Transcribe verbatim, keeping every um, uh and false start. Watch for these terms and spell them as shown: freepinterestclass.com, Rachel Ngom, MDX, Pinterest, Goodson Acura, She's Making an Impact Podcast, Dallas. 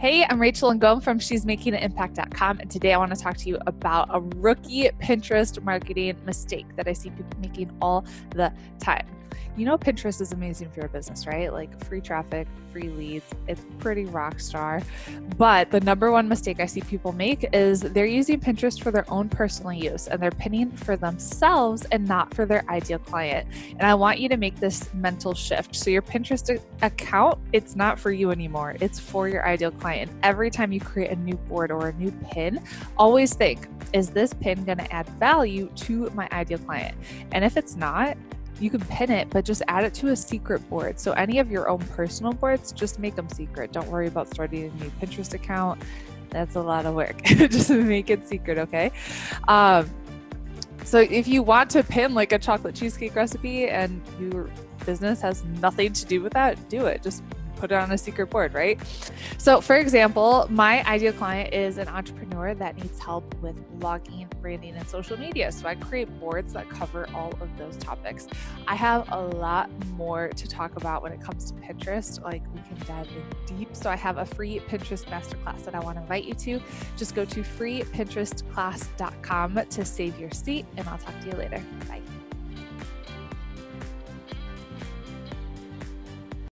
Hey, I'm Rachel Ngom from she's making an impact dot com, and today I want to talk to you about a rookie Pinterest marketing mistake that I see people making all the time. You know, Pinterest is amazing for your business, right? Like free traffic, free leads. It's pretty rock star. But the number one mistake I see people make is they're using Pinterest for their own personal use, and they're pinning for themselves and not for their ideal client. And I want you to make this mental shift. So your Pinterest account, it's not for you anymore. It's for your ideal client. And every time you create a new board or a new pin, always think, is this pin going to add value to my ideal client? And if it's not, you can pin it, but just add it to a secret board. So any of your own personal boards, just make them secret. Don't worry about starting a new Pinterest account. That's a lot of work. Just make it secret, okay? Um, so if you want to pin like a chocolate cheesecake recipe and your business has nothing to do with that, do it. Just put it on a secret board, right? So for example, my ideal client is an entrepreneur that needs help with blogging, branding, and social media. So I create boards that cover all of those topics. I have a lot more to talk about when it comes to Pinterest. Like, we can dive in deep. So I have a free Pinterest masterclass that I want to invite you to. Just go to free pinterest class dot com to save your seat, and I'll talk to you later. Bye.